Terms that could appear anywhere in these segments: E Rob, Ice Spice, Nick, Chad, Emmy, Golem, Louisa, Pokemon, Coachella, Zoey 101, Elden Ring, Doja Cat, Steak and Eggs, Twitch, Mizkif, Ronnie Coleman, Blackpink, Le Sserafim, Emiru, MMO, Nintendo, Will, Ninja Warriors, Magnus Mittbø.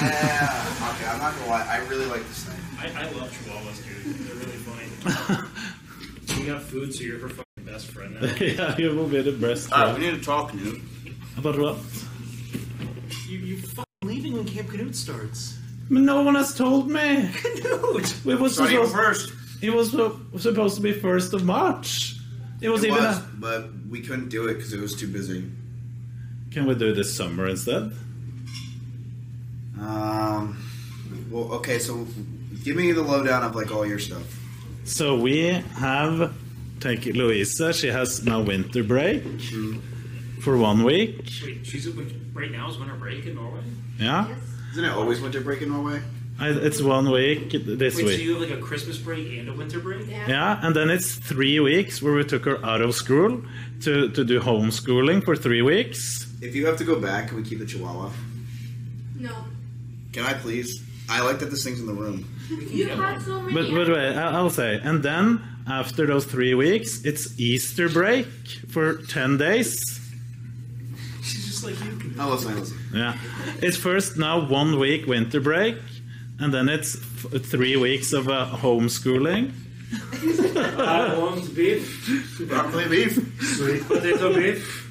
Yeah. Okay, I'm not gonna lie. I really like this thing. I love chihuahuas, dude. They're really funny. You got food, so you're her fucking best friend now. Yeah, you're a bit of breast. We need to talk, Knut. About what? You fucking leaving when Camp Knut starts. No one has told me. Knut. It was supposed first. It was supposed to be 1st of March. It was, but we couldn't do it because it was too busy. Can we do it this summer instead? Well, okay, so give me the lowdown of like all your stuff. So we have, take Louisa, she has now winter break for 1 week. Wait, she's right now is winter break in Norway? Yeah. Yes. Isn't it always winter break in Norway? It's 1 week this week. So you have like a Christmas break and a winter break? Yeah. Yeah, and then it's 3 weeks where we took her out of school to do homeschooling for 3 weeks. If you have to go back, can we keep the chihuahua? No. Can I please? I like that this thing's in the room. You have so many. But wait, I'll say. And then after those 3 weeks, it's Easter break for 10 days. She's just like you. I'll listen, I'll listen. Yeah. It's first now 1 week winter break. And then it's 3 weeks of homeschooling. I want beef, broccoli beef, sweet potato beef.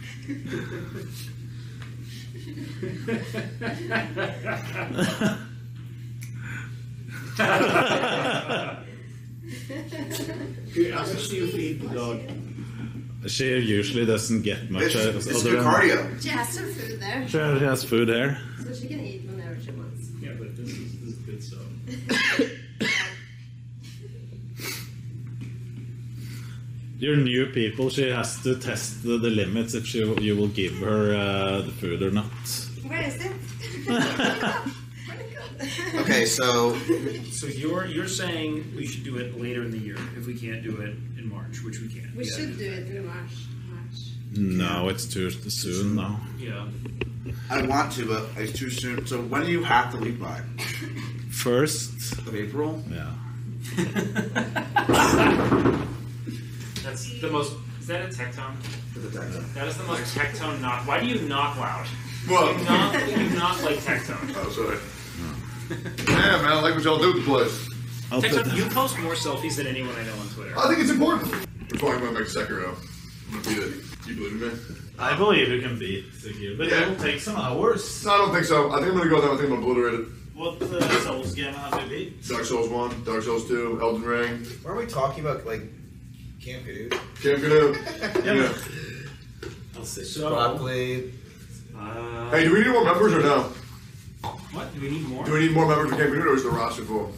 How much do you feed the dog? She usually doesn't get much. It's good cardio. She has some food there. She has food there. So she can eat whenever she wants. Yeah, but this is good stuff. You're new people. She has to test the limits if you will give her the food or not. Where is it? Okay, so you're saying we should do it later in the year if we can't do it in March, which we can. We should do it in March. No, it's too soon now. Yeah. I want to, but it's too soon. So when do you have to leave by? 1st of April. Yeah. That's the most. Is that a Tectone? That is the most Tectone knock. Why do you knock loud? What? You knock like Tectone. Oh, sorry. Damn, man, I like what y'all do with the place. Tectone, you post more selfies than anyone I know on Twitter. I think it's important. We're talking about Sekiro. I'm gonna beat it. You believe in me? I believe you can beat Sekiro, but it will take some hours. No, I don't think so. I think I'm gonna go there. I think I'm obliterated. What Souls game have you beat? Dark Souls 1, Dark Souls 2, Elden Ring. Why are we talking about like Camp Knut? Camp Knut. Yeah. I'll say so. Probably. Hey, do we need more members or no? What? Do we need more? Do we need more members for Camp Knut or is the roster full?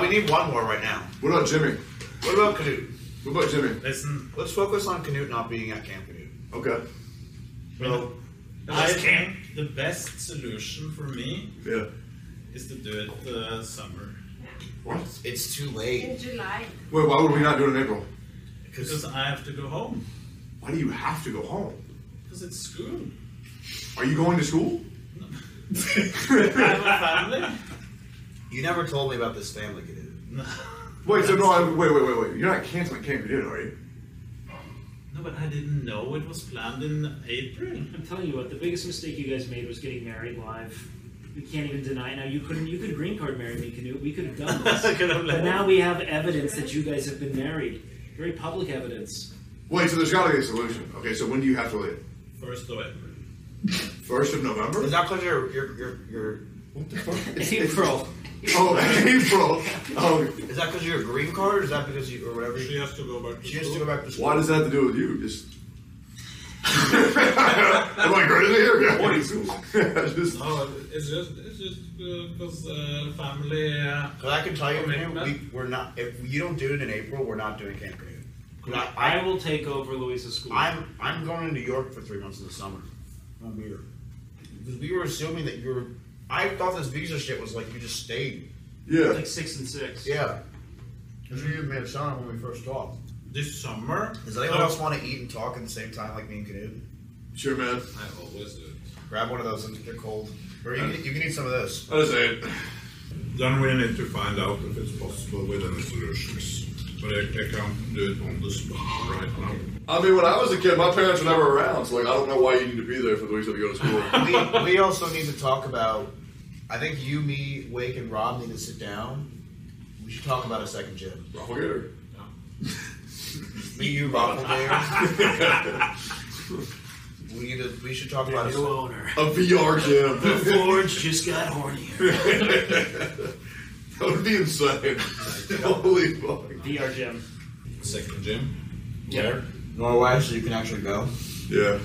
We need one more right now. What about Jimmy? What about Knut? What about Jimmy? Listen, let's focus on Knut not being at Camp Knut. Okay. Well, I think the best solution for me is to do it summer. What? It's too late. In July. Wait, why would we not do it in April? Because I have to go home. Why do you have to go home? Because it's school. Are you going to school? No. I have a family. You never told me about this family, kid. Wait, so no, wait. You're not canceling Camp Knut, are you? No, but I didn't know it was planned in April. I'm telling you what, the biggest mistake you guys made was getting married live. We can't even deny now. You could green card marry me, Knut. We could have done this. But now we have evidence that you guys have been married. Very public evidence. Wait, so there's got to be a solution. Okay, so when do you have to leave? 1st of April. 1st of November? Is that because you're what the fuck? It's April. Oh, April. Oh, is that because you're a green card, or is that because you or whatever? She has to go back to school. She has to go back to school. Why does that have to do with you? Just am I greater than you? Yeah. What is it? Just no, it's just because family. Well, I can tell you, we're not. If you don't do it in April, we're not doing Camp Knut. I will take over Louisa's school. I'm going to New York for 3 months in the summer. I'm here because we were assuming that you were. I thought this visa shit was like you just stayed. Yeah. Like 6 and 6. Yeah. Because you made a sound when we first talked. This summer? Does anyone else want to eat and talk at the same time like me and Knut? Sure, man. I always do. Grab one of those and they're cold. Or you can eat some of this. I'll just say it. Then we need to find out if it's possible with any solutions. But I can't do it on the spot right now. I mean, when I was a kid, my parents were never around, so like I don't know why you need to be there for the weeks that we go to school. We also need to talk about I think you, me, Wake, and Rob need to sit down. We should talk about a second gym. Rufflegator? No. Me, you, Rufflegator. We should talk about a new owner. A VR gym. The Forge just got hornier. That would be insane. Holy fuck. VR gym. Second gym? Yeah. Norway, so you can actually go. Yeah.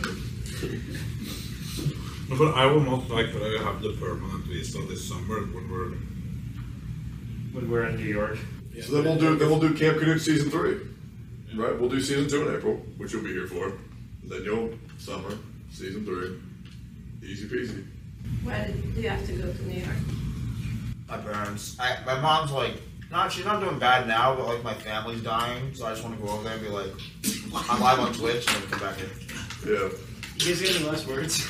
But I will not like that I have the permanent visa this summer when we're in New York. Yeah. So then we'll do Camp Knut season 3. Yeah. Right? We'll do season 2 in April, which you'll be here for. Then you'll summer, season 3. Easy peasy. Why do you have to go to New York? My parents. My mom's like, she's not doing bad now, but like my family's dying, so I just want to go over there and be like, I'm live on Twitch and then come back in. Yeah. He's getting the last words.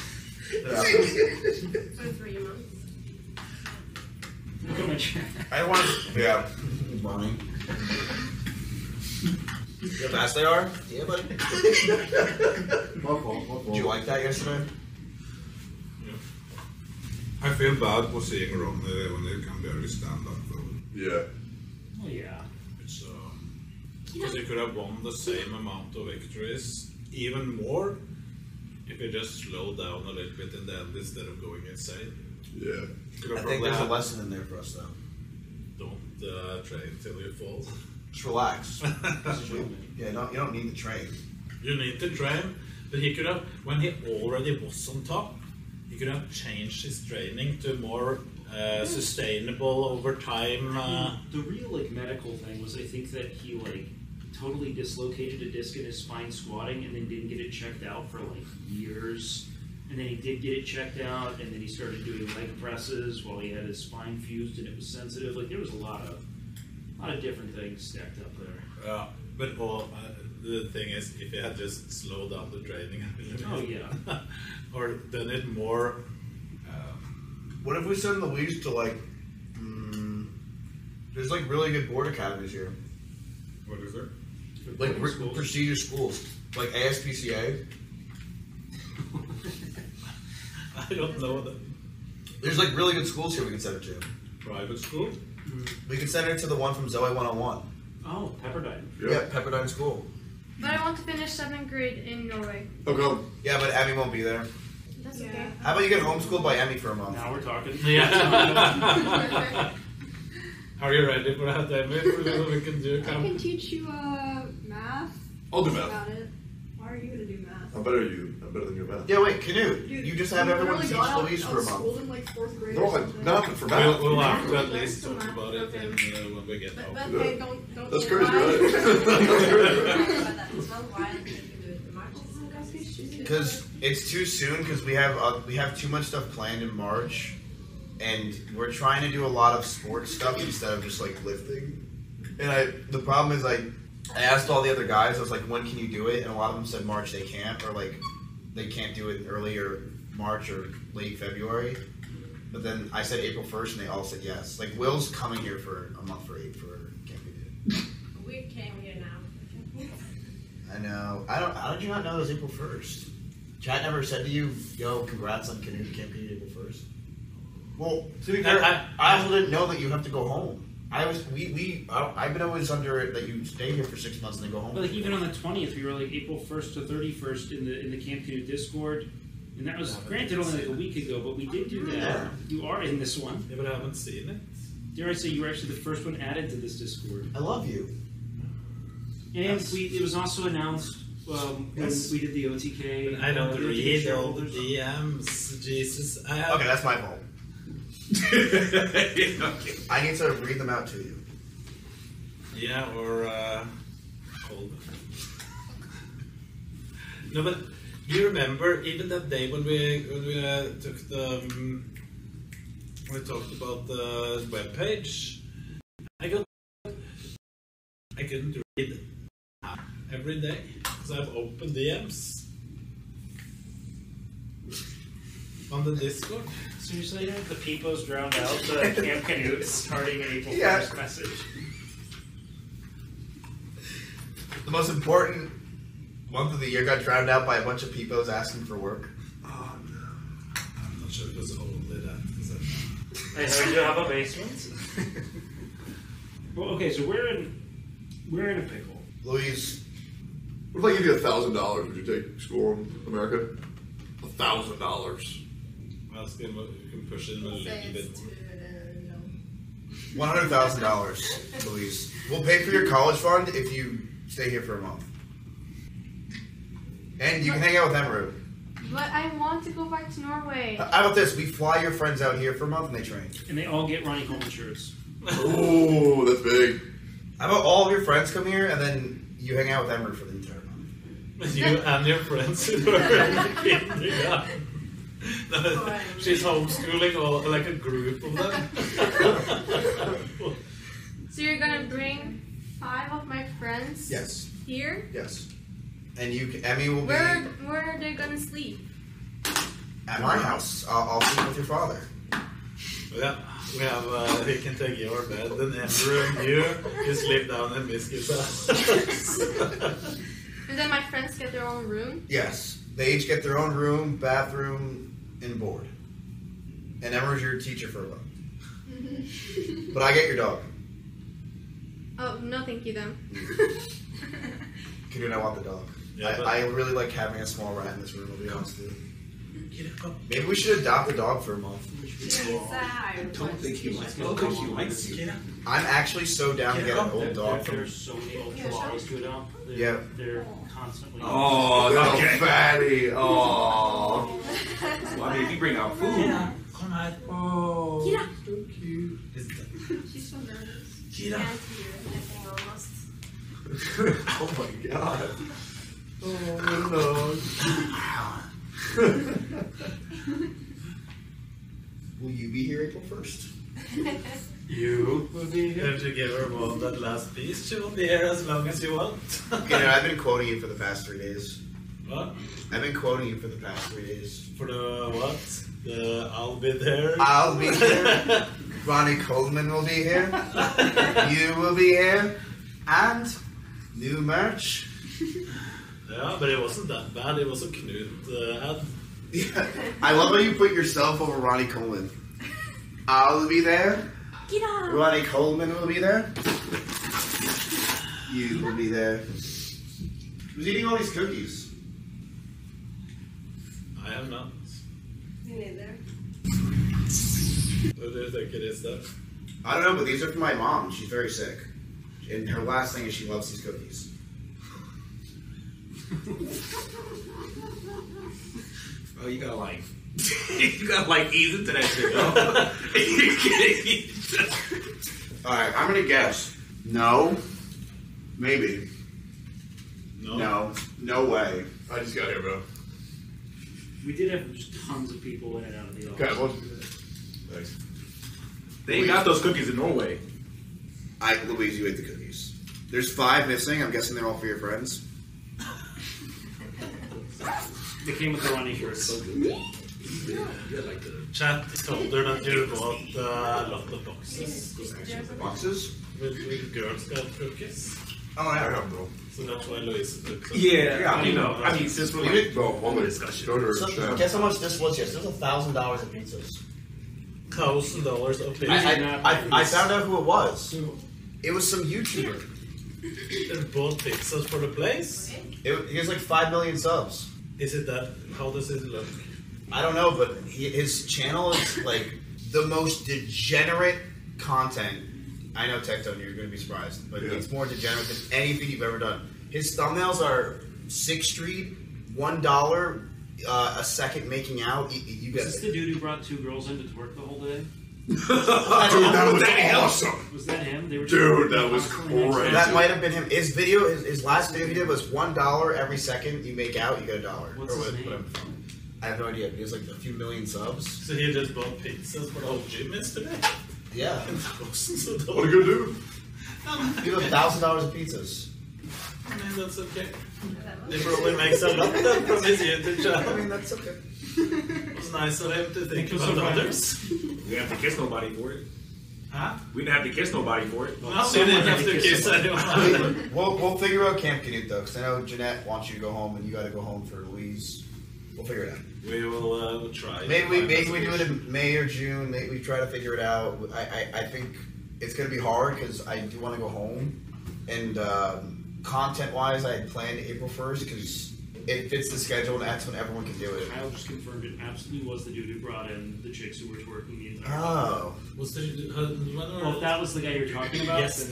Yeah. For 3 months. Look at my chat. I want to. Yeah. Money. You know how fast they are? Yeah, buddy. Did you like that yesterday? Yeah. I feel bad for seeing Ronnie when they can barely stand up though. Yeah. Oh yeah. It's because they could have won the same amount of victories, even more, if you just slow down a little bit in the end instead of going insane. Yeah. I think there's a lesson in there for us though. Don't train till you fall. Just relax. Yeah, you don't need the train. You need the train, but he could have, when he already was on top, he could have changed his training to more sustainable over time. The real like medical thing was, I think that he like totally dislocated a disc in his spine squatting, and then didn't get it checked out for like years. And then he did get it checked out, and then he started doing leg presses while he had his spine fused, and it was sensitive. Like there was a lot of different things stacked up there. But the thing is, if you had just slowed down the training a little bit. Oh, yeah. Or done it more... what if we send the Leafs to, like... there's, like, really good board academies here. What is there? Like, prestigious schools. Like ASPCA. I don't know them. There's, like, really good schools here we can send it to. Private school? We could send it to the one from Zoey 101. Oh, Pepperdine. Yeah, Pepperdine School. But I want to finish 7th grade in Norway. Okay. Yeah, but Emmy won't be there. That's okay. How about you get homeschooled by Emmy for a month? Now we're talking. Yeah. Are you ready for that, Emmy? We can do I can teach you math. I'll do math. About it. Why are you going to do math? I'm better than you at math. Yeah, wait, Knut. You just have everyone teach Louise for a month. In, like, fourth grade nothing for math. We'll have to at least talk about it when we get home. But they don't that's crazy, right? Because it's too soon, because we have too much stuff planned in March, and we're trying to do a lot of sports stuff instead of just, like, lifting. And the problem is, like, I asked all the other guys, I was like, when can you do it? And a lot of them said March they can't, or like, they can't do it in early or March or late February. But then I said April 1st and they all said yes. Like, Will's coming here for a month or 8 for Camp Knut. We came here now. I know. How did you not know it was April 1st? Chad never said to you, yo, congrats on Camp Knut April 1st. Well, to be fair, I also didn't know that you have to go home. I've been always under it that you stay here for 6 months and then go home. But like even on the 20th, we were like April 1st to 31st in the Camp Knut Discord, and that was granted only like a week ago, but we did do that. Yeah. You are in this one. Yeah, but I haven't seen it. Dare I say you were actually the first one added to this Discord. I love you. And it was also announced when we did the OTK. And I don't read all the DMs. Jesus. Okay, that's my fault. Okay. I need to read them out to you. Yeah, or hold on. No, but you remember even that day when we took the we talked about the webpage. I couldn't read every day because I've opened DMs on the Discord. So you're saying the people's drowned out the Camp Knut starting in April 1st message. The most important month of the year got drowned out by a bunch of people's asking for work. Oh no. I'm not picture was only that. I heard you have a basement. Well, okay, so we're in a pickle. Louise, what if I give you $1,000? Would you take school in America? $1,000. Well, you can push it a little bit. $100,000, Louise. We'll pay for your college fund if you stay here for a month. And you can hang out with Emiru. But I want to go back to Norway. How about this? We fly your friends out here for a month and they train. And they all get Ronnie Coleman shirts. Ooh, that's big. How about all of your friends come here and then you hang out with Emiru for the entire month? You and your friends. Yeah. She's homeschooling all, like a group of them. So you're going to bring 5 of my friends? Yes. Here? Yes. And you, Emmy will be... Where are they going to sleep? At my house. I'll sleep with your father. Yeah, we have, we can take your bed and Emperor and you sleep down in Mizkif's house. And then my friends get their own room? Yes. They each get their own room, bathroom, and board. And Emperor's your teacher for a while. But I get your dog. Oh, no thank you then. Dude, I want the dog. Yeah, I really like having a small rat in this room, I'll be honest with you. Maybe we should adopt a dog for a month. I don't think he likes you. I'm actually so down to get an old dog. There's so many old dogs to adopt. Yeah. They're constantly... Oh, little fatty. Oh. Well, I mean, if you bring out food... Yeah. Come on. Oh. Kira. So cute. She's so nervous. Kira. Oh my god. Oh no. Will you be here April 1st? You will be here. If you give her mom that last piece, she will be here as long as you want. Okay, I've been quoting you for the past 3 days. What? I've been quoting you for the past 3 days. For the what? The I'll be there. I'll be there. Ronnie Coleman will be here. You will be here. And... new merch. Yeah, but it wasn't that bad. It was a Knut ad. Yeah. I love how you put yourself over Ronnie Coleman. I'll be there. Get on. Ronnie Coleman will be there. You will be there. Who's eating all these cookies? I am not. Me neither. What do you think it is, though? I don't know, but these are for my mom. She's very sick. And her last thing is she loves these cookies. Oh, you gotta like... you gotta like ease into that shit, though. Alright, I'm gonna guess. No. Maybe. No. No. No way. I just got here, bro. We did have tons of people in and out of the office. Okay, well... Thanks. They ain't got those cookies in Norway. Louise, you ate the cookies. There's 5 missing. I'm guessing they're all for your friends. They came with the Ronnie shirts. Yeah, like the Chad told her that you bought a lot of boxes. Boxes? With Girl Scout cookies. Oh, I don't know. So that's why Louise took them. Yeah, I mean, no. I mean, since we did go home and discuss it. Guess how much this was yesterday? This was $1,000 in pizzas. $1,000 of pizza. I found out who it was. It was some YouTuber. They bought pizzas for the place? He has like 5 million subs. Is it that? How does it look? I don't know, but his channel is like the most degenerate content. I know, Tectone, you're going to be surprised, but it's more degenerate than anything you've ever done. His thumbnails are 6th Street, $1, a second making out. You guys. Is this the dude who brought 2 girls into work the whole day? Dude, that was awesome. Was that him? They were dude, that was crazy. That might have been him. His video, his last video he did was $1 every second you make out, you get $1. What's his name? I have no idea. He has like a few million subs. So he just bought pizzas for the whole gym yesterday? Yeah. What are you gonna do? You have $1,000 of pizzas. I mean, that's okay. They probably make some up then from his YouTube channel. I mean, that's okay. It was nice of him to think about others. We didn't have to kiss nobody for it. Huh? We didn't have to kiss nobody for it. No, we didn't have to kiss anyone. We'll figure out Camp Knut though, because I know Jeanette wants you to go home and you gotta go home for Louise. We'll figure it out. We will we'll try. Maybe we do it in May or June. Maybe we try to figure it out. I think it's going to be hard because I do want to go home. And content-wise, I had planned April 1st because it fits the schedule and that's when everyone can do it. Kyle just confirmed it absolutely was the dude who brought in the chicks who were twerking the entire time. Well, if that was the guy you're talking about, yes.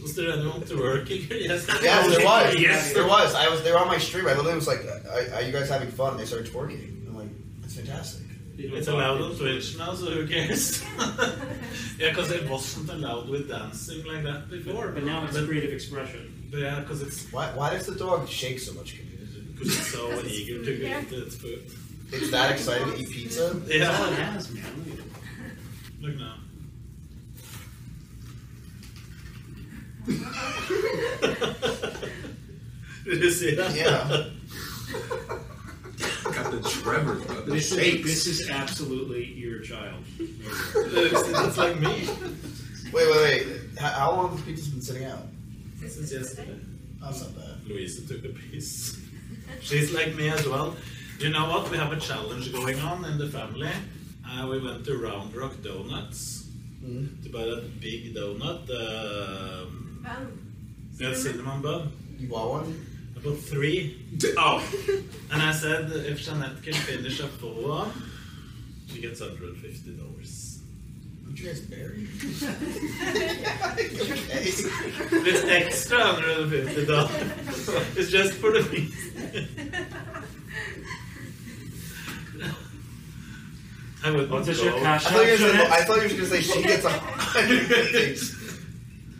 Was there anyone twerking? Yes, there was. I was there on my stream. I literally was like, "Are you guys having fun?" And they started twerking. I'm like, "That's fantastic." It's allowed on Twitch now, so who cares? Yeah, because it wasn't allowed with dancing like that before. But now it's creative expression. Yeah, because it's... Why does the dog shake so much? Because it's so eager to get its food. It's that excited to eat pizza? Yeah. That's all it has, man. Look now. Did you see that? Yeah. Got the tremors, bro. This is absolutely your child. It's like me. Wait. How long has this pizza been sitting out? Since yesterday. That's not bad. Louisa took a piece. She's like me as well. You know what? We have a challenge going on in the family. We went to Round Rock Donuts to buy that big donut. That cinnamon bun. You bought one? I bought three. Oh! And I said, if Jeanette can finish up for one, she gets $150. Aren't you guys married? This extra $150 is just for the pizza. I would want to go. I thought you were going to say she gets $150.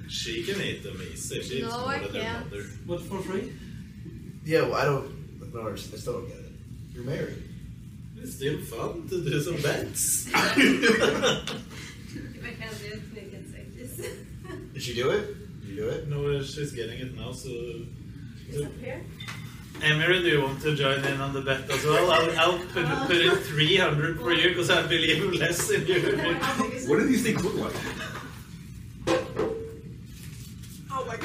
She can eat them easy. She eats more than her mother. What, for free? Yeah, well, I still don't get it. You're married. It's still fun to do some bets. If I can't do it, I can say this. Did she do it? Did you do it? No, she's getting it now, so... It's up here? Emiru, do you want to join in on the bet as well? I'll put in 300 for you, because I believe less in you. What do these things look like?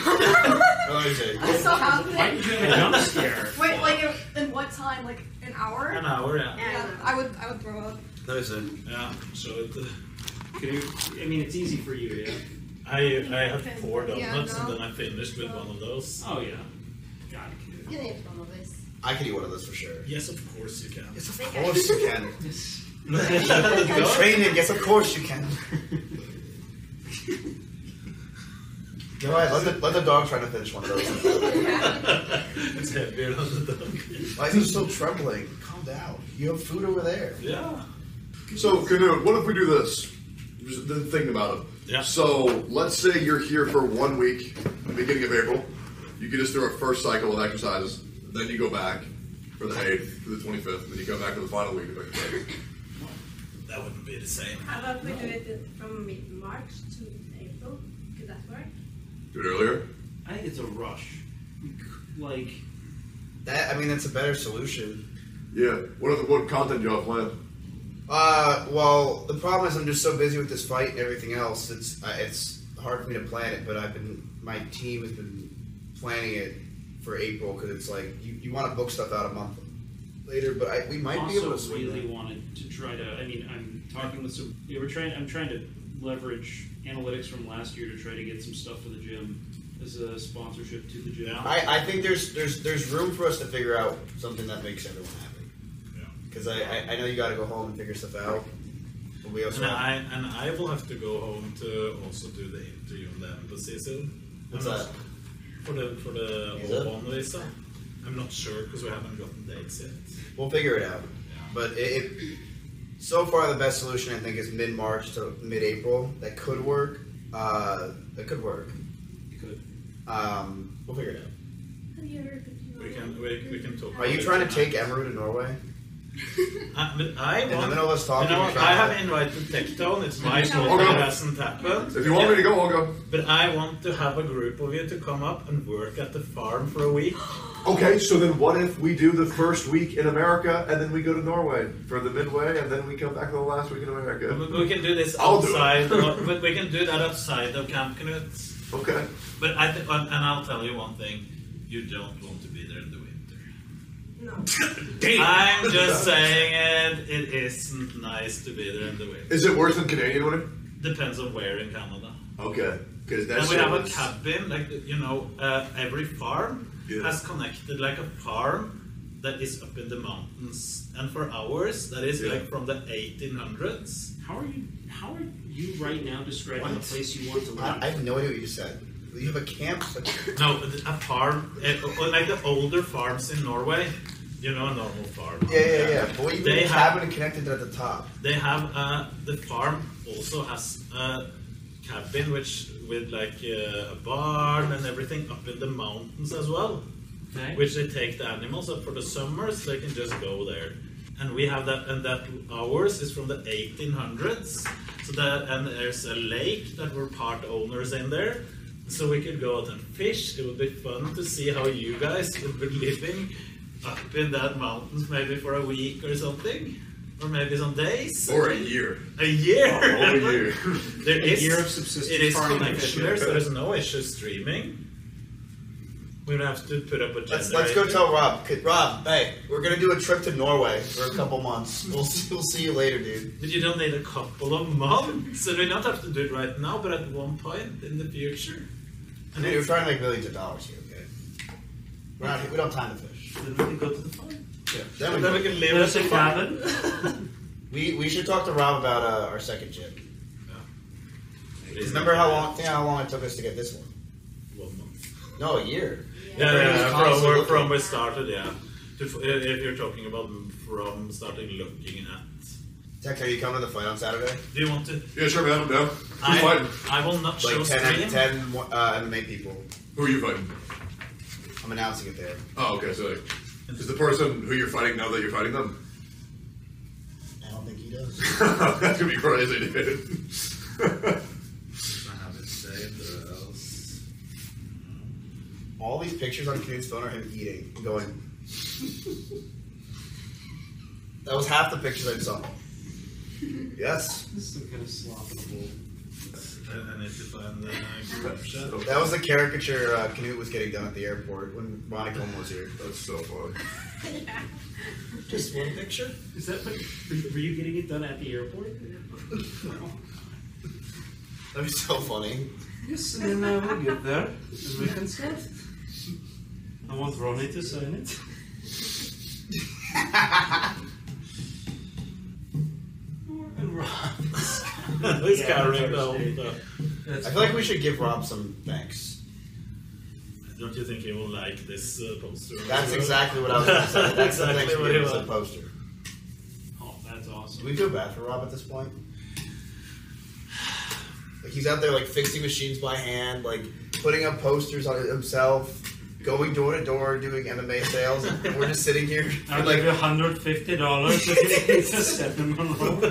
I'm so happy. Why did you get a jump scare? Wait, in what time? Like an hour? An hour, yeah. Yeah. I would throw up. That is it. Yeah. So it. It's easy for you, yeah. I had 4 donuts and then I finished with one of those. Oh yeah. God, you can eat one of these. I can eat one of those for sure. Yes, of course you can. Yes, of course you can. You're training. Yes, of course you can. No, let the dog try to finish one of those. It's heavier on the dog. Why is he still trembling? Calm down. You have food over there. Yeah. So, Knut, what if we do this? The thing about it. Yeah. So, let's say you're here for 1 week, beginning of April. You get us through our first cycle of exercises. Then you go back for the 8th, for the 25th, and then you come back for the final week of exercises. That wouldn't be the same. How about we do it from mid-March to April? Could that work? Do it earlier? I think it's a rush. Like... that's a better solution. Yeah. What content do y'all plan? Well, the problem is I'm just so busy with this fight and everything else, it's hard for me to plan it, but my team has been planning it for April, because it's like, you want to book stuff out a month later, but we might also be able to swing that. I really wanted to try to, I'm talking with some, I'm trying to leverage analytics from last year to try to get some stuff for the gym as a sponsorship to the gym. I think there's room for us to figure out something that makes everyone happy. Yeah. Because I know you got to go home and figure stuff out. But we also I will have to go home to also do the interview on the embassy soon. What's that? For the Obama visa. I'm not sure because we haven't gotten dates yet. We'll figure it out. Yeah. But so far, the best solution I think is mid-March to mid-April. That could work. It could. We'll figure it out. Have you ever we can talk. Are you trying to take Emiru to Norway? In the middle of us talking. I have invited Tectone. It's my fault that hasn't happened. If you want me to go, I'll go. But I want to have a group of you to come up and work at the farm for a week. Okay, so then what if we do the first week in America and then we go to Norway for the midway and then we come back to the last week in America? We can do this outside, but we can do that outside of Camp Knut. Okay. But I'll tell you one thing, you don't want to be there in the winter. No. Damn. I'm just saying it. It isn't nice to be there in the winter. Is it worse than Canadian winter? Depends on where in Canada. Okay. Because that's. And we have a cabin, like you know, every farm has connected like a farm that is up in the mountains, and for hours that is like from the 1800s. How are you right now describing the place you want to live? I have no idea what you said. You have a camp? No, a farm, like the older farms in Norway, you know, a normal farm. Yeah. But you they have it connected at the top. They have, the farm also has a cabin with like a barn and everything up in the mountains as well. Okay. Which they take the animals up for the summers, so they can just go there. And we have that, and that ours is from the 1800s. So that, and there's a lake that we're part owners in there. So we could go out and fish. It would be fun to see how you guys would be living up in that mountains, maybe for a week or something, or maybe some days, or a year. A year. Oh, a year. There is a year of subsistence. It is connection there, so there's no issue streaming. We don't have to put up a. Let's go tell Rob. Rob, hey, we're gonna do a trip to Norway for a couple months. We'll see you later, dude. But you don't need a couple of months, so we don't have to do it right now. But at one point in the future, and dude, we're trying to make millions of dollars here. Okay, we're not here. We don't have time to fish. Then we can go to the farm. Yeah, then we can live as a cabin. We should talk to Rob about our second ship. Yeah. Remember how long it took us to get this one? 1 month. No, a year. Yeah, from where we started, yeah. If you're talking about from starting looking at. Tech, are you coming to the fight on Saturday? Do you want to? Yeah, sure, man. Yeah. I will not show screen. Like 10 MMA people. Who are you fighting? I'm announcing it there. Oh, okay, so is the person who you're fighting know that you're fighting them? I don't think he does. That could be crazy, dude. I have it saved, or else. All these pictures on Kane's phone are him eating, going. That was half the pictures I saw. Yes. This is some kind of sloppable. I need to find the. That was the caricature Knut was getting done at the airport when Ronnie Coleman was here. That was so fun. Yeah. Just one picture? Is that like, were you getting it done at the airport? No. That was so funny. Yes, and then we'll get there and we can start. I want Ronnie to sign it. And Rob. He's carrying the whole stuff. I feel like we should give Rob some thanks. Don't you think he will like this poster? That's exactly what I was going to say. That's exactly what it was a poster. Oh, that's awesome. Do we feel bad for Rob at this point? Like he's out there like fixing machines by hand, like putting up posters on himself. Going door to door, doing MMA sales, and we're just sitting here. I'll give you $150 if you just set them on hold.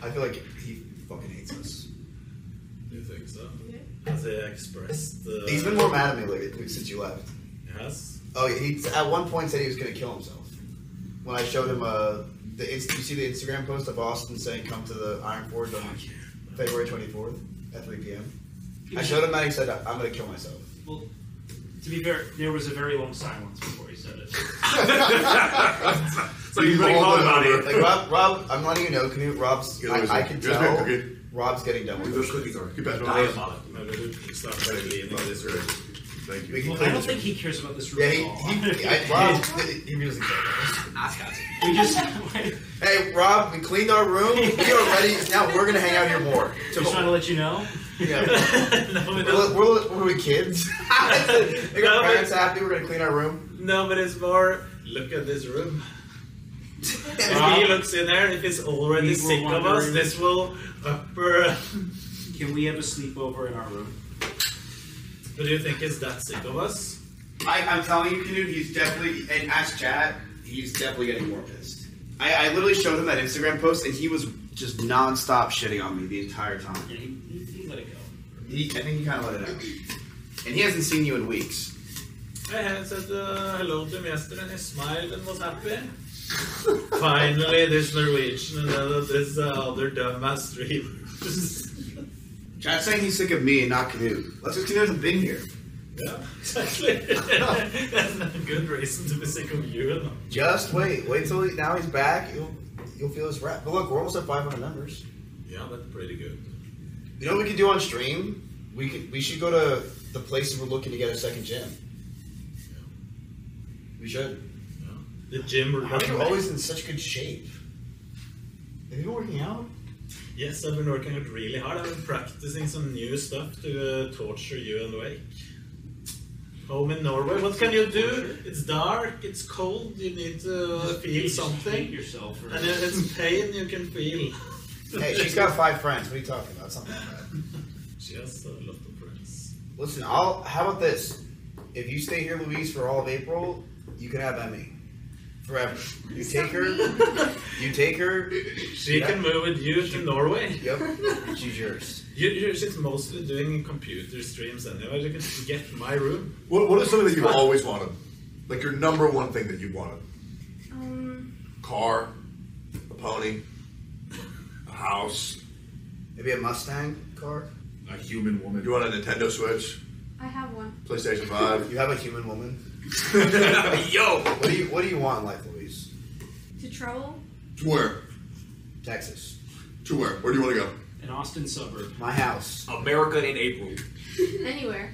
I feel like he fucking hates us. You think so? Yeah. Has he expressed the... He's been more mad at me lately since you left. Yes? Oh, he at one point said he was going to kill himself. When I showed him you see the Instagram post of Austin saying, come to the Iron Forge on February 24th at 3 p.m. I showed him that he said, I'm going to kill myself. Well, to be fair, there was a very long silence before he said it. So you really called about it. Like, Rob, I'm letting you know, I can tell Rob's getting done with those cookies. Thank you. I don't think he cares about this room at all. Rob, he doesn't care about this. We just... Hey, Rob, we cleaned our room. We are ready. Now we're going to hang out here more. Just trying to let you know? Yeah. Were we kids? They got parents happy. We're going to clean our room. No, but it's more, look at this room. If he looks in there, if it's already sick of us, this will upper... Can we have a sleepover in our room? But do you think it's that sick of us? I'm telling you, Knut, he's definitely, and ask Chad, he's definitely getting more pissed. I literally showed him that Instagram post, and he was just nonstop shitting on me the entire time. Yeah, he let it go. I think he kind of let it out. And he hasn't seen you in weeks. I said hello to him yesterday, and he smiled and was happy. Finally, this Norwegian and this other dumbass streamer. Chad's saying he's sick of me and not Knut. Let's just Knut hasn't been here. Yeah, exactly. That's not a good reason to be sick of you, isn't it? Just wait. Wait till now he's back. You'll feel his wrath. But look, we're almost at 500 members. Yeah, that's pretty good. You know what we could do on stream? We should go to the places we're looking to get a second gym. Yeah. We should. Yeah. The gym we're going to. How are you always in such good shape? Have you been working out? Yes, I've been working out really hard. I've been practicing some new stuff to torture you and Wake. Home in Norway. What can you do? It's dark, it's cold, you need to feel something. Yourself and if it's pain you can feel. Hey, she's got 5 friends. What are you talking about? Something like that. She has a lot of friends. Listen, how about this? If you stay here, Louise, for all of April, you can have Emmy. Forever. You take her. You take her. She can move with you to Norway. Yep. She's yours. She's mostly doing computer streams anyway. You can get my room. What is something that you've always wanted? Like your number one thing that you wanted? Car, a pony, a house. Maybe a Mustang car? A human woman. You want a Nintendo Switch? I have one. PlayStation 5. You have a human woman? Yo! What do you want in life, Louise? To travel. To where? Texas. To where? Where do you want to go? An Austin suburb. My house. America in April. Anywhere.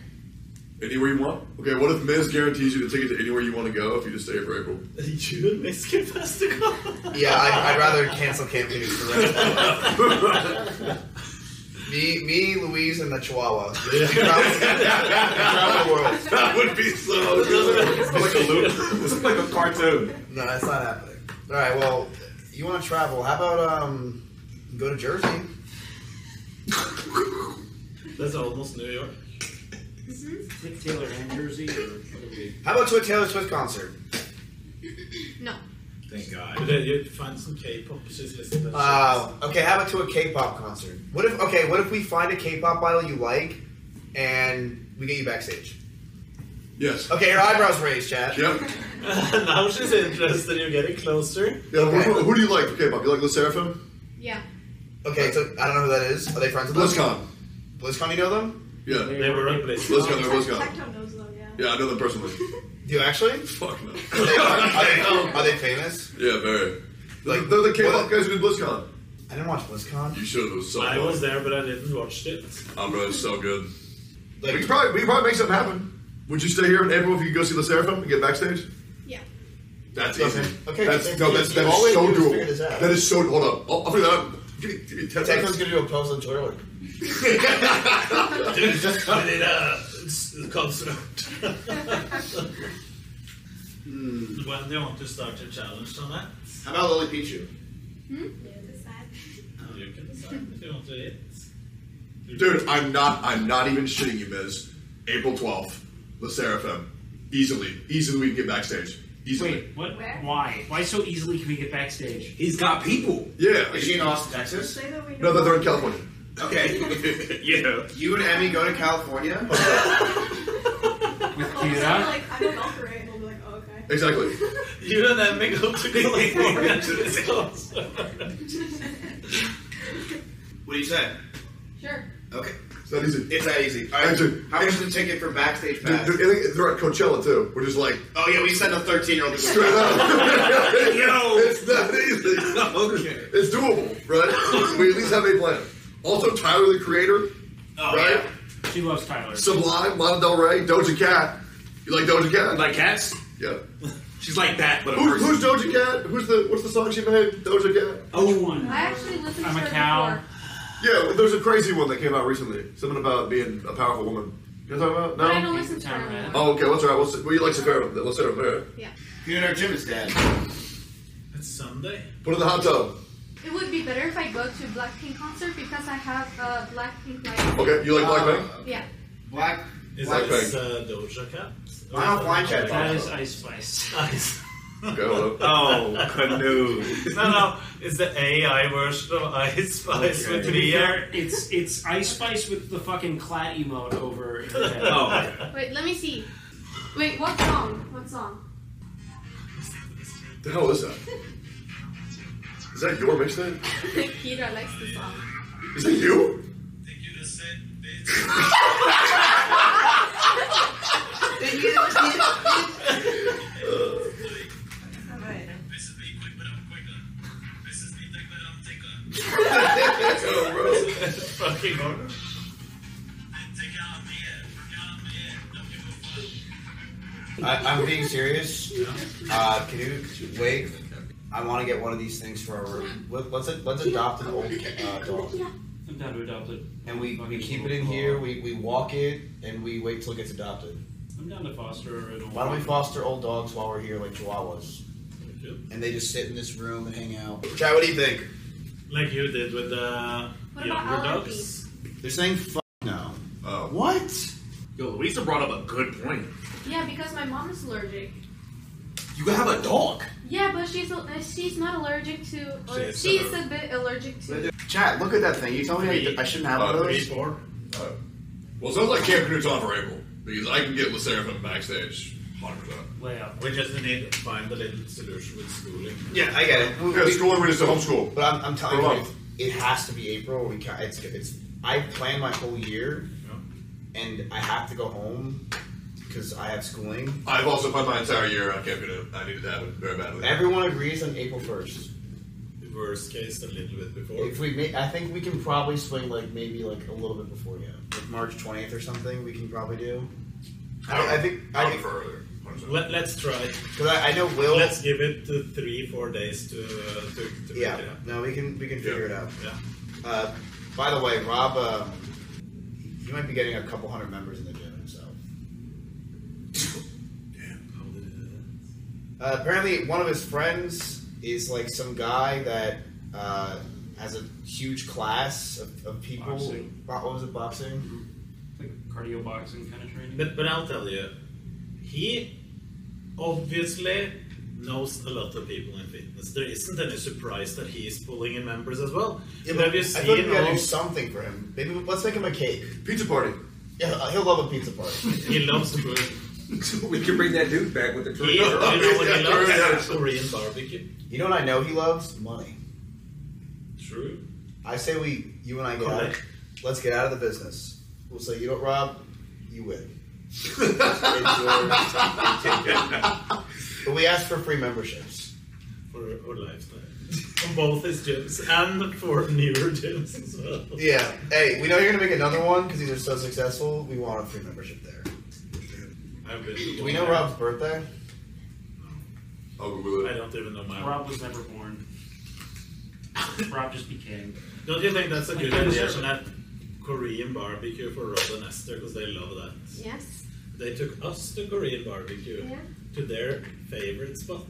Anywhere you want? Okay, what if Miz guarantees you the ticket to anywhere you want to go if you just stay here for April? You and Miz get past the call. Yeah, I'd rather cancel Camp Knut for the rest of my life. Me, Louise, and the Chihuahua. Around the world. That would be so good. It's like a loop. It's like a cartoon. No, that's not happening. Alright, well, you want to travel. How about, go to Jersey? That's almost New York. Twit Taylor and Jersey, or what do we... How about Twit Taylor Swift concert? No. Thank God. You'd find some K-pop. Okay, how about to a K-pop concert? What if we find a K-pop idol you like, and we get you backstage? Yes. Okay, your eyebrows raised, Chad. Yep. Now she's interested. You're getting closer. Yeah. Okay. Who do you like for K-pop? You like Le Sserafim? Yeah. Okay, so I don't know who that is. Are they friends with Blizzcon? Blizzcon, you know them? Yeah. They were at Blizzcon. They're Blizzcon. Tectone knows them, yeah. Yeah, I know them personally. Do you actually? Fuck no. Are they famous? Yeah, very. Like, they're the K-pop guys who did Blizzcon. I didn't watch Blizzcon. You should have. It was so fun. I was there, but I didn't watch it. Oh, bro, it's so good. Like, we could probably make something happen. Would you stay here in April if you could go see Le Sserafim and get backstage? Yeah. That's easy. Okay. That's so doable. That is so... Hold up. I'll figure that out. Tectone's gonna do a post on Twitter. Dude, just cut it up. It's the concert. When do you want to start your challenge on that? How about Lily Pichu? Hmm? You decide. Oh, you can decide if you want to eat. Dude, I'm not even shitting you, Miz. April 12th, Le Sserafim. Easily we can get backstage. Easily. Wait, what? Where? Why? Why so easily can we get backstage? He's got people. Yeah. Is she in Austin, Texas? No, they're in California. Okay. Yeah. You and Emmy go to California? With Kira? Like, I don't operate and we'll be like, oh, okay. Exactly. You and Emmy go to California to this concert. What do you say? Sure. Okay. It's that easy. It's that easy. All right. How much is the ticket for backstage pass? They're at Coachella too. We're just like, oh yeah, we send a 13-year-old straight up. Yo, it's that easy. Okay. It's doable, right? We at least have a plan. Also, Tyler the Creator, right? Yeah. She loves Tyler. Sublime, Lana Del Rey, Doja Cat. You like Doja Cat? Like cats? Yeah. She's like that, but who's Doja Cat? What's the song she made? Doja Cat. I actually listened to her. I'm a cow. Before. Yeah, there's a crazy one that came out recently. Something about being a powerful woman. You know what I'm talking about? No? I don't listen to her. Oh, okay, that's right. Well, you like Sekiro. Let's say it. Yeah. You and our gym is dead. It's Sunday. Put it in the hot tub. It would be better if I go to a Blackpink concert because I have a Blackpink license. Okay, you like Blackpink? Yeah. Is Doja Cat? I don't like that. That is Ice Spice. Go. Oh, Knut. No, it's the AI version of Ice Spice with VR. It's Ice Spice with the fucking clat emote over it. Oh. Wait, let me see. Wait, what song? What song? The hell is that? Is that your mixtape? Kira likes the song. Is that you? I'm being serious. Can you wait? I want to get one of these things for our room. Let's adopt an old dog. I'm down to adopt it. And we keep it in here. We walk it and we wait till it gets adopted. I'm down to foster an old. Why don't we foster old dogs while we're here, like Chihuahuas? And they just sit in this room and hang out. Chad, what do you think? Like you did with the dogs. They're saying fuck now. Oh. What? Yo, Louisa brought up a good point. Yeah, because my mom is allergic. You have a dog? Yeah, but she's not allergic to... Or she's a bit allergic to... Chat, look at that thing. You told me I shouldn't have those. Well, it sounds like Camp Knut's on for April. Because I can get Le Sserafim backstage. 100%. Well, yeah. We just need to find the little solution with schooling. Yeah, I get it. Yeah, schooling, we just do homeschool. But I'm telling you, it has to be April. We can't, I plan my whole year. And I have to go home because I have schooling. I've also put my entire year on Camp Knut. I needed that one very badly. Everyone agrees on April 1st. The worst case, a little bit before. If we, I think we can probably swing like maybe like a little bit before. Yeah, like March 20th or something. We can probably do. I think further. Let's try. Because I know Will. Let's give it 3-4 days to yeah. Figure it out. No, we can figure it out. Yeah. By the way, Rob. You might be getting a couple hundred members in the gym himself. Damn, how did it happen? Apparently, one of his friends is like some guy that has a huge class of people. Boxing. What was it, boxing? Mm-hmm. Like cardio boxing kind of training. But I'll tell you, he obviously knows a lot of people in fitness. There isn't any surprise that he is pulling in members as well. Yeah, but I thought we gotta do something for him. Maybe let's make him a cake. Pizza party. Yeah, he'll love a pizza party. He loves the food. We can bring that dude back with the Korean. You know what he loves? Korean barbecue. You know what I know he loves? Money. True. I say you and I go out. Let's get out of the business. We'll say, you know what, Rob? You win. But we asked for free memberships. For lifetime. On both his gyms and for newer gyms as well. Yeah. Hey, we know you're going to make another one because these are so successful. We want a free membership there. Do we know Rob's birthday? No. I don't even know mine. Rob was never born. Rob just became. Don't you think that's a good idea? That Korean barbecue for Rob and Esther because they love that. Yes. They took us to Korean barbecue. Yeah. To their favorite spot.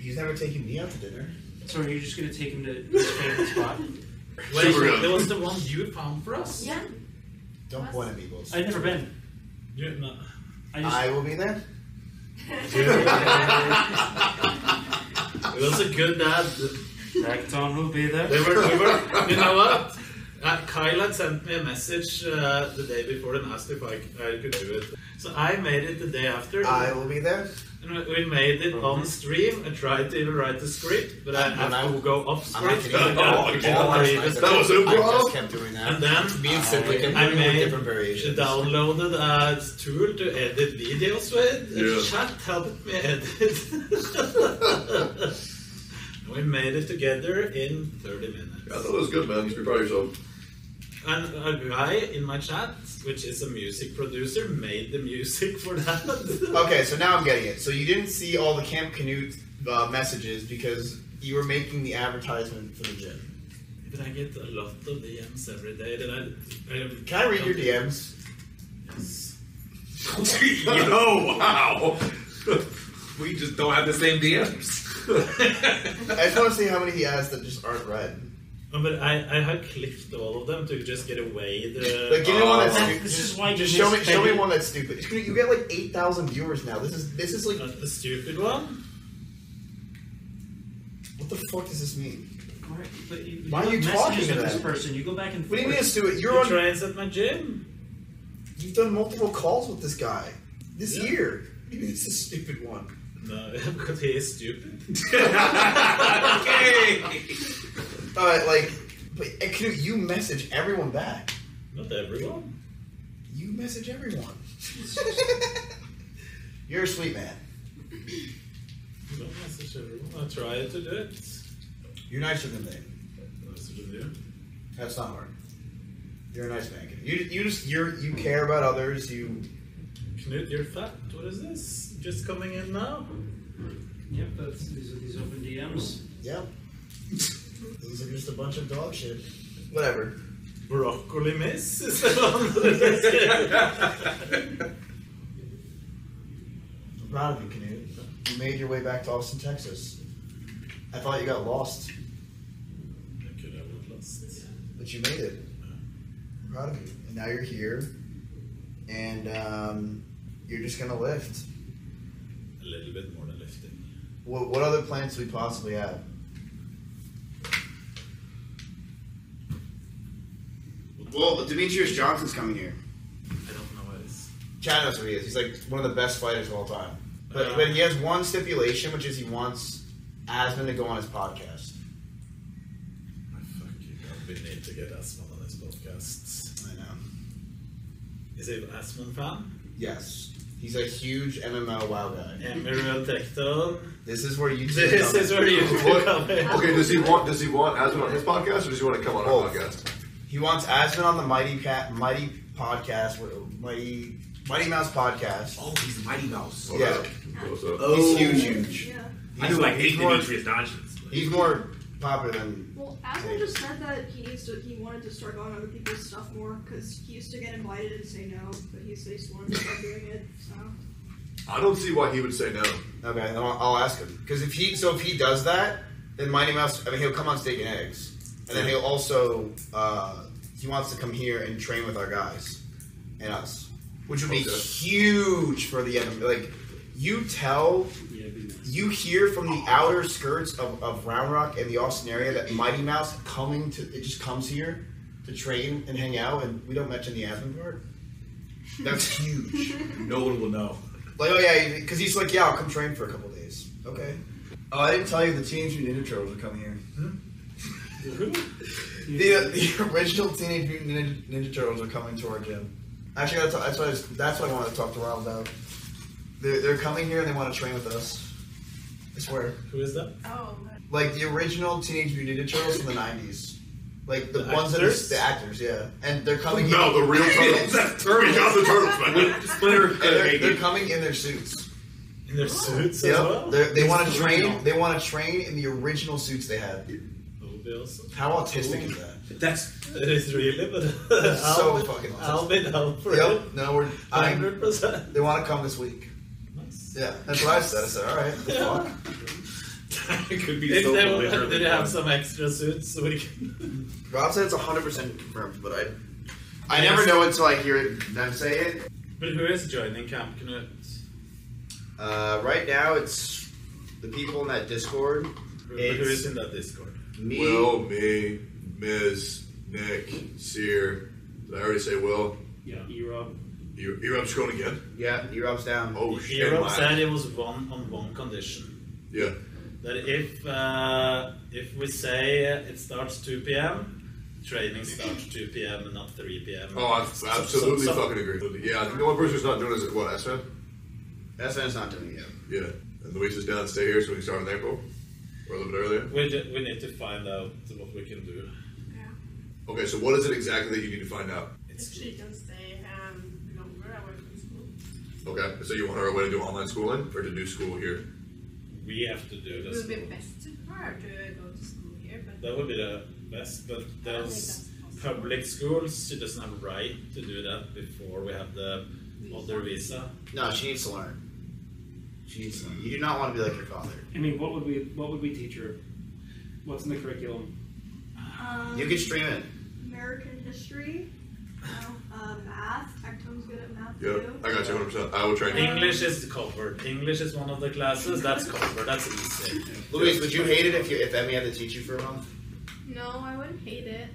He's never taking me out to dinner. So are you just going to take him to his favorite spot? Wait, that was the one you found for us? Yeah. Don't point at me, boys. I've never been. You're not. I will be there. It was a good ad. Tectone will be there. You know what? Kyle had sent me a message the day before and asked if I could do it. So I made it the day after. I will be there. And we made it on stream. I tried to even write the script, but I will go off script. That was super. I just kept doing that. And then me and I made different variations. Downloaded a tool to edit videos with. Yeah. Chad helped me edit. We made it together in 30 minutes. Yeah, I thought it was good, man. You should be proud of yourself. And a guy in my chat, which is a music producer, made the music for that. Okay, so now I'm getting it. So you didn't see all the Camp Knut messages because you were making the advertisement for the gym. But I get a lot of DMs every day. Can I read your DMs? Yes. Yo, wow! We just don't have the same DMs. I just want to see how many he has that just aren't read. Oh, but I had clicked all of them to just get away. Like, give me one that's stupid. This is why. Just show me one that's stupid. You get like 8,000 viewers now. This is like the stupid one. What the fuck does this mean? Right, but why are you talking to this person? You go back and forth. What do you mean it's stupid? You're trans at my gym. You've done multiple calls with this guy this year. What do you mean it's a stupid one? No, because he is stupid. Okay. Alright, like, but you message everyone back. Not to everyone. You message everyone. You're a sweet man. Don't message everyone. I tried to do it. You're nicer than they. Nicer than you. That's not hard. You're a nice man. You care about others. You. Knut, you're fat. What is this? Just coming in now? Yep, that's these open DMs. Yep. These are just a bunch of dog shit. Whatever. Broccoli miss is the one. I'm proud of you, Knut. You made your way back to Austin, Texas. I thought you got lost. I could have got lost. But you made it. I'm proud of you. And now you're here. And you're just going to lift. A little bit more than lifting. What other plans do we possibly have? Well, Demetrius Johnson's coming here. I don't know what it is. Chad knows what he is. He's like one of the best fighters of all time. But he has one stipulation, which is he wants Asmon to go on his podcast. I fucking hope we need to get Asmon on his podcast. I know. Is he an Asmon fan? Yes. He's a huge MMO WoW guy. Emiru Tectone. This is where you. This is where you. Okay, does he want Asmon on his podcast, or does he want to come on our podcast? He wants Asmon on the Mighty Mouse podcast. Oh, he's a Mighty Mouse. Oh, yeah. Oh, he's huge. Yeah. He's I do like hate Demetrius Dodgins. He's more popular than. Well, Asmon just said that he wanted to start going on other people's stuff more because he used to get invited and say no, but he said he wanted to start doing it. So. I don't see why he would say no. Okay, I'll ask him because if he does that, then Mighty Mouse. I mean, he'll come on Steak and Eggs. And then he'll also, he wants to come here and train with our guys and us, which would be huge for the enemy. Like, you hear from the outer skirts of Round Rock and the Austin area that Mighty Mouse just comes here to train and hang out, and we don't mention the Asmon part. That's huge. No one will know. Like, oh yeah, because he's like, yeah, I'll come train for a couple days. Okay. Oh, I didn't tell you the Teenage Mutant Ninja Turtles are coming here. Hmm? the original Teenage Mutant Ninja Turtles are coming to our gym. Actually, that's what I wanted to talk to Rob about. They're coming here and they want to train with us. I swear. Who is that? Oh. Like the original Teenage Mutant Ninja Turtles from the 90's. Like the ones actors? That are the actors, yeah. And they're coming. No, in the real turtles. That's turtles. The turtles, man. They're coming in their suits. In their suits as well. They want to train. Real. They want to train in the original suits they had. Awesome. How autistic is that? It is really, but that's so fucking autistic. I'll be down for it. No, 100%. They want to come this week. Nice. Yeah, that's what I said. I said, all right. Fuck. It could be so belligerent. Did they have some extra suits so we can? Rob said it's 100% confirmed, but I never know until I hear them say it. But who is joining Camp Knut? Right now, it's the people in that Discord. Who is in that Discord? Me. Will, me, Miz, Nick, Seer. Did I already say Will? Yeah. E Rob. E Rob's going again? Yeah, E Rob's down. Oh shit. E Rob said it was on one condition. Yeah. That if we say it starts 2 p.m, training starts 2 p.m. and not 3 p.m. Oh, I absolutely fucking agree. Yeah, I think the only person who's not doing it is what, Asmon? Asmon's not doing it yet. Yeah. And Louisa's down, stay here so we can start in April. Or a little bit earlier? We need to find out what we can do. Yeah. Okay, so what is it exactly that you need to find out? She can stay longer away from school. Okay, so you want her a way to do online schooling or to do school here? We have to do this. It would be best for her to go to school here. But that would be the best, but there's public schools. She doesn't have a right to do that before we have the other visa. No, she needs to learn. Jeez, you do not want to be like your father. I mean, what would we teach her? What's in the curriculum? You can stream it. American history, math. Tectone's good at math too. I got you 100%. I will try. English is covered. English is one of the classes that's covered. That's easy. Louise, would you hate it if Emmy had to teach you for a month? No, I wouldn't hate it.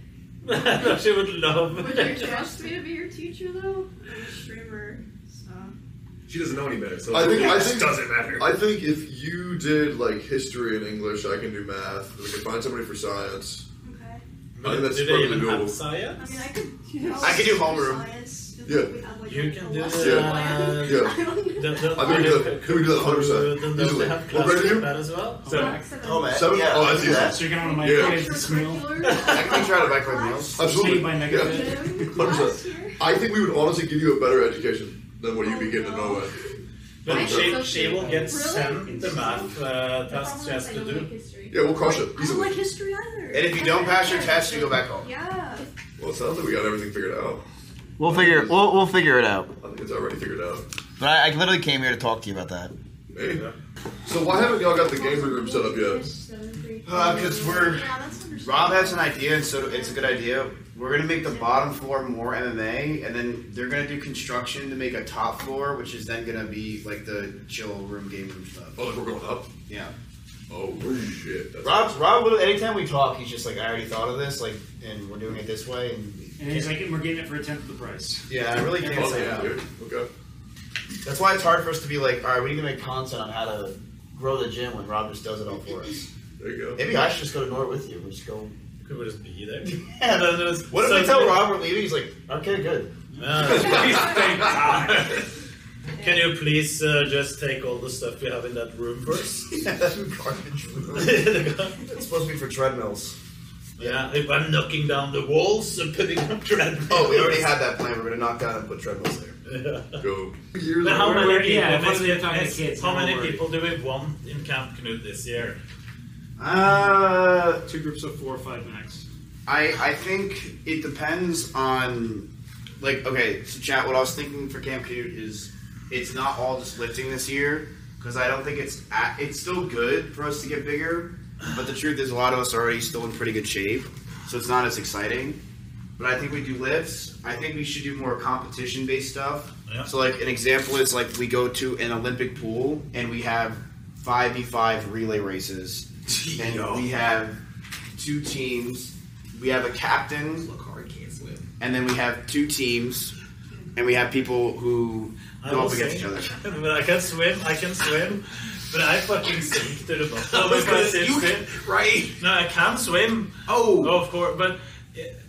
No, she would love it. Would you trust me to be your teacher though? I'm a streamer, so. She doesn't know any better, so I think doesn't matter. I think if you did like history and English, I can do math. We can find somebody for science. Okay. That's probably the goal. Science? I mean, I can do homeroom. Yeah. You can do I think we can do that 100%. Easily. What grade are you? As well. Seven? Yeah, oh, I see that. So you're going to want to microwave this meal? I can try to microwave meals. Absolutely. Yeah. 100%. I think we would honestly give you a better education than what you begin to know at. But she will get sent the math tasks she has to do. Yeah, we'll crush it. Easily. I don't like history either. And if you don't pass your test, you go back home. Yeah. Well, it sounds like we got everything figured out. We'll figure it out. I think it's already figured out. But I literally came here to talk to you about that. Hey. So why haven't y'all got the gaming room set up yet? Because we're... Rob has an idea, and so it's a good idea. We're going to make the bottom floor more MMA, and then they're going to do construction to make a top floor, which is then going to be like the chill room, game room stuff. Oh, like we're going up? Yeah. Oh, shit. Rob, anytime we talk, he's just like, I already thought of this, like, and we're doing it this way, and he's like, we're getting it for a tenth of the price. Yeah, I really can't say that. Okay. That's why it's hard for us to be like, all right, we need to make content on how to grow the gym when Rob just does it all for us. There you go. Maybe I should just go to Nort with you. We'll just go. Could we just be there? Yeah. What if we tell Rob we're leaving? He's like, okay, good. Please take time. Can you please just take all the stuff we have in that room first? Yeah, that garbage room. It's supposed to be for treadmills. Yeah, if I'm knocking down the walls and putting up treadmills. Oh, we already had that plan. We're going to knock down and put treadmills there. Yeah. Go. But how many people do we want in Camp Knut this year? 2 groups of 4 or 5 max. I think it depends on, like, okay, so chat, what I was thinking for Camp Knut is it's not all just lifting this year, because I don't think it's still good for us to get bigger, but the truth is a lot of us are already still in pretty good shape, so it's not as exciting. But I think we do lifts. I think we should do more competition-based stuff. Yeah. So, like, an example is, like, we go to an Olympic pool, and we have 5v5 relay races. And we have 2 teams. We have a captain. And then we have 2 teams. And we have people who go up against each other. But I can swim. But I fucking sink to the bottom. Right? No, I can't swim. Oh, of course. But...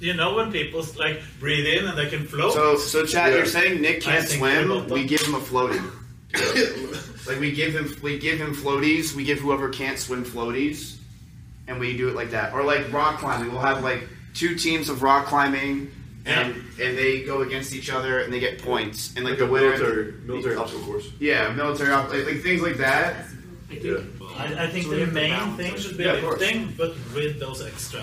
you know when people like breathe in and they can float. So Chad, you're saying Nick can't swim? We give him a floaty. Like we give him floaties. We give whoever can't swim floaties, and we do it like that. Or like rock climbing, we'll have like 2 teams of rock climbing, and they go against each other and they get points. And like the winner, military obstacle course. Yeah, military like things like that. Yeah. I think the main thing should be lifting, but with those extra.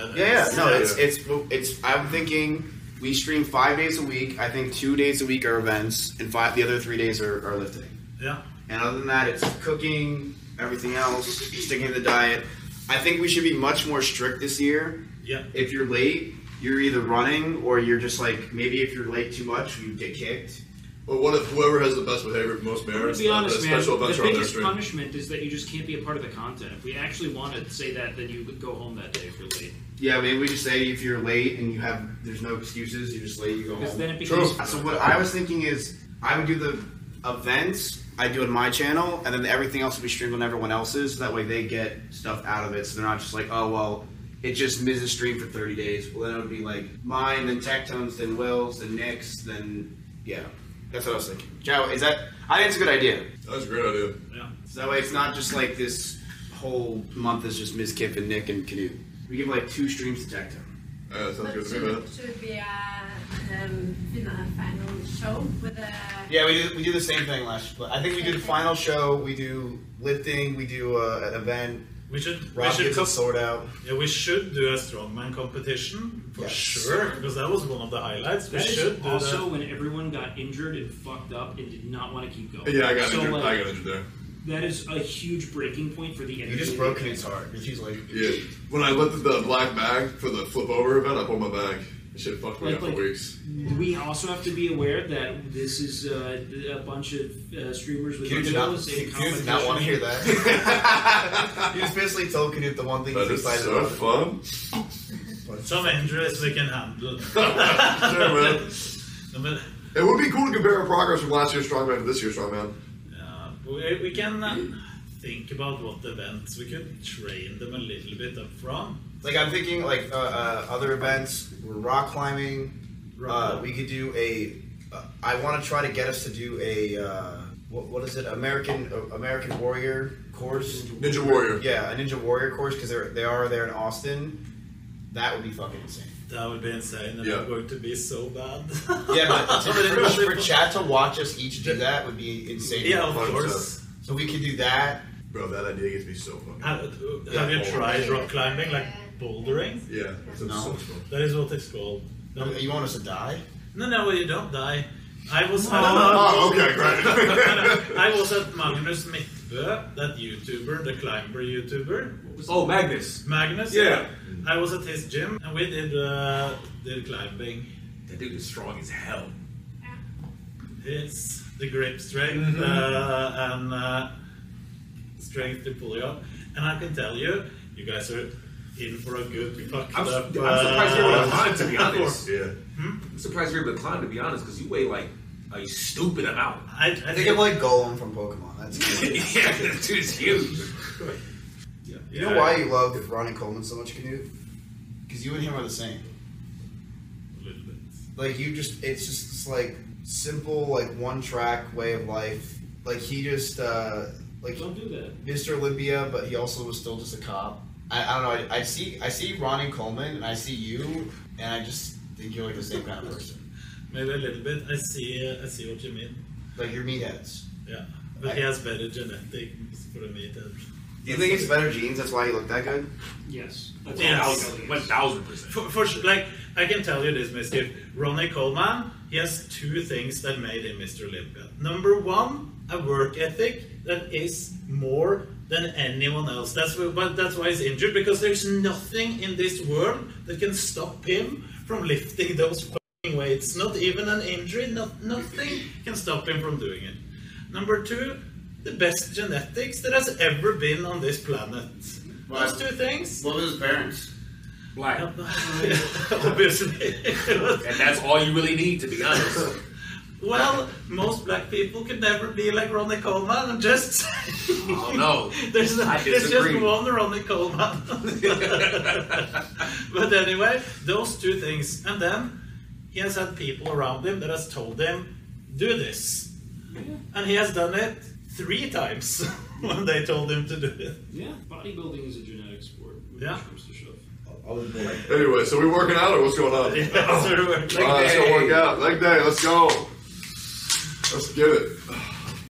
I'm thinking we stream 5 days a week. I think 2 days a week are events, and the other 3 days are lifting. Yeah. And other than that, it's cooking, everything else, sticking to the diet. I think we should be much more strict this year. Yeah. If you're late, you're either running or you're just like maybe if you're late too much, you get kicked. Well, what if whoever has the best behavior, most merits, be honest, special events are on their stream? The biggest punishment is that you just can't be a part of the content. If we actually want to say that, then you would go home that day if you're late. Yeah, maybe we just say if you're late and there's no excuses, you're just late, you go home. Then it becomes true. So what I was thinking is I would do the events I do on my channel, and then everything else would be streamed on everyone else's. So that way they get stuff out of it, so they're not just like, oh, well, it just missed a stream for 30 days. Well, then it would be like mine, then Tectone's, then Will's, then Nick's, then, yeah. That's what I was thinking. Joe, is that? I think it's a good idea. That's a great idea. Yeah. So that way, it's not just like this whole month is just Mizkif and Nick and Knut. We give like 2 streams to Tectone. Sounds good to me, man. Should be a final show with a. Yeah, we do the same thing last. I think we do the final show. We do lifting. We do an event. We should get the sword out. Yeah, we should do a strongman competition for sure, because that was one of the highlights. We should also do that. When everyone got injured and fucked up and did not want to keep going. Yeah, I got injured. Like, I got injured there. That is a huge breaking point for the end. You just broke Knut's heart. She's like, yeah. When I lifted the black bag for the flip over event, I pulled my bag. It should have fucked me up for weeks. We also have to be aware that this is a bunch of streamers with Knut did not want to hear that. You just basically told Knut the one thing he's excited about. That is so fun. Some injuries we can handle. Sure, man. It would be cool to compare our progress from last year's Strongman to this year's Strongman. Yeah, we can think about what events we could train them a little bit up front. Like I'm thinking like other events, rock climbing. We could do a. I want to try to get us to do a. What is it? American Warrior course. Ninja Warrior. Yeah, a Ninja Warrior course because they are there in Austin. That would be fucking insane. That would be insane, and it's going to be so bad. Yeah, but for Chad to watch us each do that would be insane. Yeah, of course. So we could do that. Bro, that idea gets me so fucking. Have you tried rock climbing, like bouldering? Yeah, no. That is what it's called. No. You want us to die? No, no, you don't die. I was. I was at Magnus Mittbø, that YouTuber, the climber YouTuber. Oh, Magnus. Magnus. Yeah. I was at his gym and we did climbing. That dude is strong as hell. It's the grip strength and strength to pull you up. And I can tell you, you guys are in for a good fucked up. I'm surprised you're able to climb, to be honest. Yeah. I'm surprised you're able to climb, to be honest, because you weigh like a stupid amount. I think I'm like Golem from Pokemon. That's yeah, that dude's huge. Yeah. You know why you love Ronnie Coleman so much, Knut? Because you and him are the same. A little bit. Like you just—it's just this, like simple, like one-track way of life. Like he just like don't do that. Mr. Olympia, but he also was still just a cop. I don't know. I see Ronnie Coleman, and I see you, and I just think you're like the same kind of person. Maybe a little bit. I see what you mean. Like you're meatheads. Yeah, but he has better genetics for a meathead. Do you think it's better genes? That's why he looked that good. Yes. That's yes. 1,000%. For sure. Like I can tell you this, Mizkif. Ronnie Coleman. He has two things that made him Mr. Olympia. Number one, a work ethic that is more than anyone else. That's why he's injured, because there's nothing in this world that can stop him from lifting those fucking weights. Not even an injury. Nothing can stop him from doing it. Number two, the best genetics that has ever been on this planet. Well, those two things. What was his parents? Black. Obviously. And that's all you really need, to be honest. Well, most black people could never be like Ronnie Coleman. I'm just saying. Oh no. There's just one Ronnie Coleman. But anyway, those two things. And then he has had people around him that has told him, do this. Yeah. And he has done it 3 times when they told him to do it. Yeah, bodybuilding is a genetic sport. Yeah. Comes to show. Anyway, so we're working out, or what's going on? Yeah, so we're working out. Leg day, let's go. Let's get it.